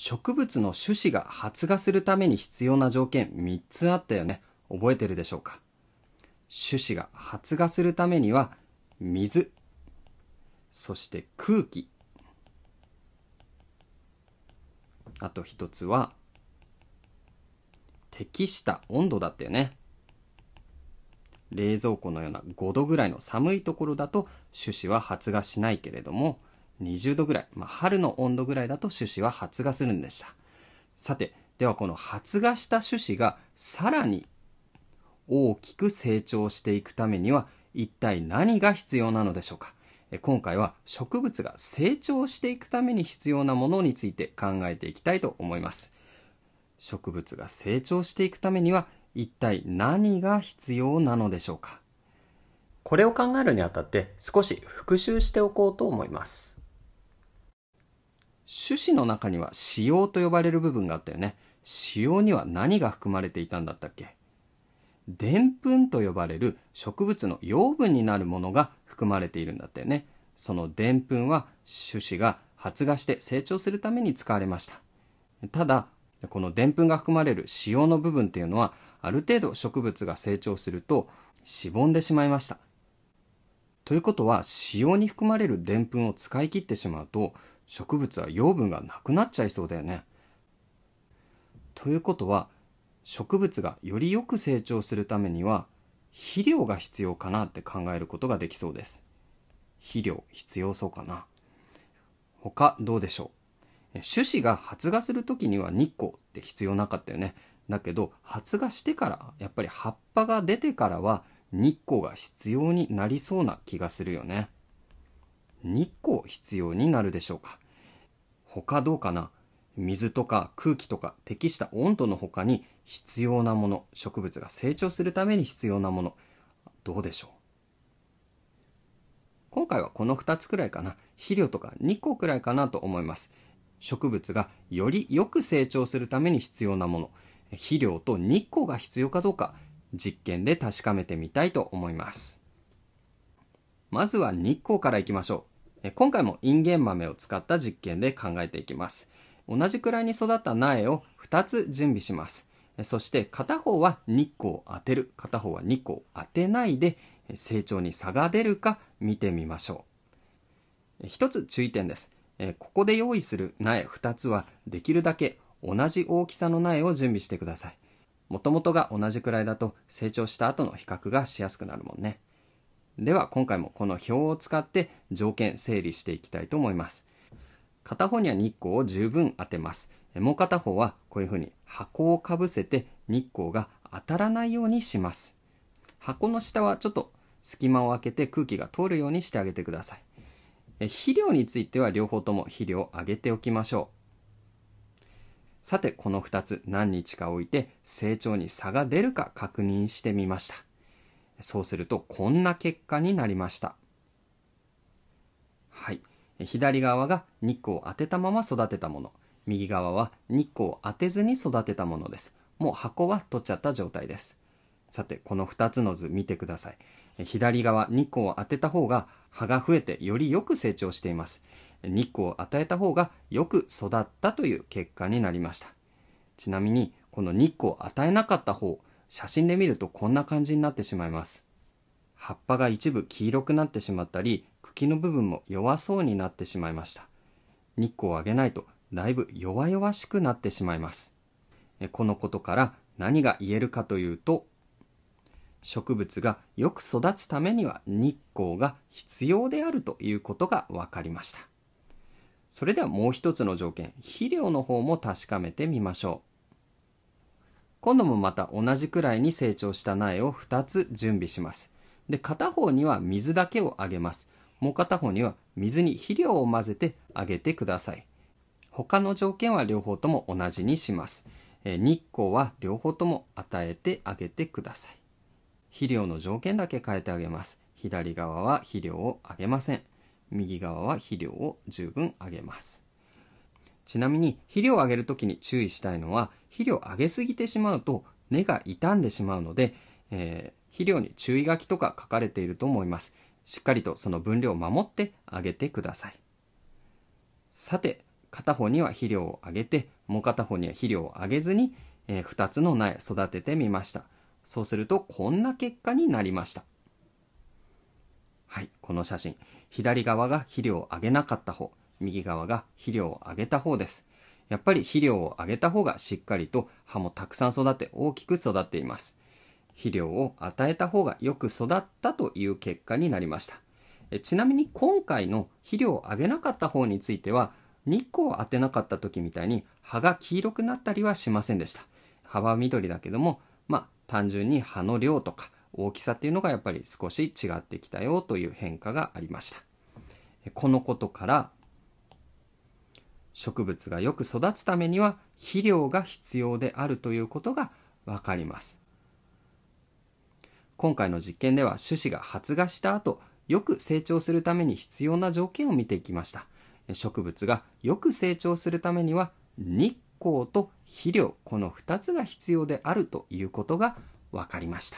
植物の種子が発芽するために必要な条件3つあったよね。覚えてるでしょうか。種子が発芽するためには水、そして空気、あと一つは適した温度だったよね。冷蔵庫のような5度ぐらいの寒いところだと種子は発芽しないけれども、20度ぐらい、春の温度ぐらいだと種子は発芽するんでした。さて、ではこの発芽した種子がさらに大きく成長していくためには一体何が必要なのでしょうか。今回は植物が成長していくために必要なものについて考えていきたいと思います。植物が成長していくためには一体何が必要なのでしょうか。これを考えるにあたって少し復習しておこうと思います。種子の中には子葉と呼ばれる部分があったよね。子葉には何が含まれていたんだったっけ？でんぷんと呼ばれる植物の養分になるものが含まれているんだったよね。そのでんぷんは種子が発芽して成長するために使われました。ただ、このでんぷんが含まれる子葉の部分っていうのはある程度植物が成長するとしぼんでしまいました。ということは子葉に含まれるでんぷんを使い切ってしまうと植物は養分がなくなっちゃいそうだよね。ということは植物がよりよく成長するためには肥料が必要かなって考えることができそうです。肥料必要そうかな。他どうでしょう。種子が発芽する時には日光って必要なかったよね。だけど発芽してからやっぱり葉っぱが出てからは日光が必要になりそうな気がするよね。日光必要になるでしょうか。他どうかな。水とか空気とか適した温度の他に必要なもの、植物が成長するために必要なもの、どうでしょう。今回はこの2つくらいかな。肥料とか日光くらいかなと思います。植物がよりよく成長するために必要なもの、肥料と日光が必要かどうか実験で確かめてみたいと思います。まずは日光からいきましょう。今回もインゲン豆を使った実験で考えていきます。同じくらいに育った苗を2つ準備します。そして片方は日光を当てる、片方は日光を当てないで成長に差が出るか見てみましょう。一つ注意点です。ここで用意する苗2つはできるだけ同じ大きさの苗を準備してください。もともとが同じくらいだと成長した後の比較がしやすくなるもんね。では今回もこの表を使って条件整理していきたいと思います。片方には日光を十分当てます。もう片方はこういうふうに箱をかぶせて日光が当たらないようにします。箱の下はちょっと隙間を空けて空気が通るようにしてあげてください。肥料については両方とも肥料をあげておきましょう。さてこの2つ何日か置いて成長に差が出るか確認してみました。そうするとこんな結果になりました。はい、左側が日光を当てたまま育てたもの、右側は日光を当てずに育てたものです。もう箱は取っちゃった状態です。さてこの2つの図見てください。左側日光を当てた方が葉が増えてよりよく成長しています。日光を与えた方がよく育ったという結果になりました。ちなみにこの日光を与えなかった方、写真で見るとこんな感じになってしまいます。葉っぱが一部黄色くなってしまったり、茎の部分も弱そうになってしまいました。日光をあげないとだいぶ弱々しくなってしまいます。このことから何が言えるかというと、植物がよく育つためには日光が必要であるということが分かりました。それではもう一つの条件、肥料の方も確かめてみましょう。今度もまた同じくらいに成長した苗を2つ準備します。で、片方には水だけをあげます。もう片方には水に肥料を混ぜてあげてください。他の条件は両方とも同じにします。日光は両方とも与えてあげてください。肥料の条件だけ変えてあげます。左側は肥料をあげません。右側は肥料を十分あげます。ちなみに肥料をあげるときに注意したいのは、肥料をあげすぎてしまうと根が傷んでしまうので、肥料に注意書きとか書かれていると思います。しっかりとその分量を守ってあげてください。さて片方には肥料をあげてもう片方には肥料をあげずに2つの苗育ててみました。そうするとこんな結果になりました。はい、この写真、左側が肥料をあげなかった方、右側が肥料をあげた方です。やっぱり肥料をあげた方がしっかりと葉もたくさん育って大きく育っています。肥料を与えた方がよく育ったという結果になりました。ちなみに今回の肥料をあげなかった方については、日光を当てなかった時みたいに葉が黄色くなったりはしませんでした。葉は緑だけども、単純に葉の量とか大きさっていうのがやっぱり少し違ってきたよという変化がありました。このことから、植物がよく育つためには肥料が必要であるということがわかります。今回の実験では種子が発芽した後、よく成長するために必要な条件を見ていきました。植物がよく成長するためには日光と肥料、この2つが必要であるということが分かりました。